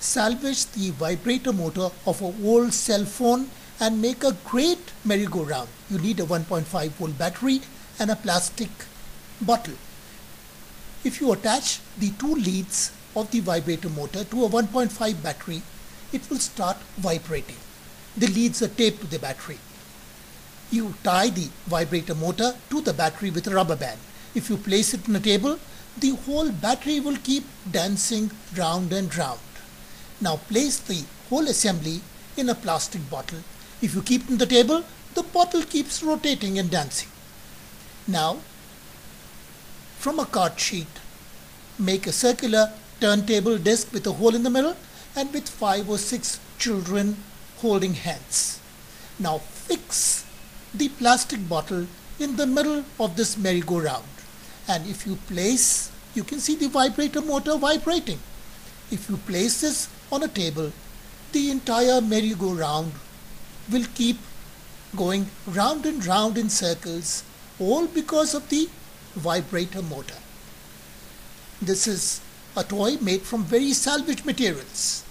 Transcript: salvage the vibrator motor of an old cell phone and make a great merry-go-round. You need a 1.5 volt battery and a plastic bottle. If you attach the two leads of the vibrator motor to a 1.5 battery, it will start vibrating. The leads are taped to the battery. You tie the vibrator motor to the battery with a rubber band. If you place it on a table, the whole battery will keep dancing round and round. Now place the whole assembly in a plastic bottle. If you keep it on the table, the bottle keeps rotating and dancing. Now, from a card sheet, make a circular turntable disc with a hole in the middle and with 5 or 6 children holding hands. Now fix the plastic bottle in the middle of this merry-go-round. And if you place, you can see the vibrator motor vibrating. If you place this on a table, the entire merry-go-round will keep going round and round in circles, all because of the vibrator motor. This is a toy made from very salvage materials.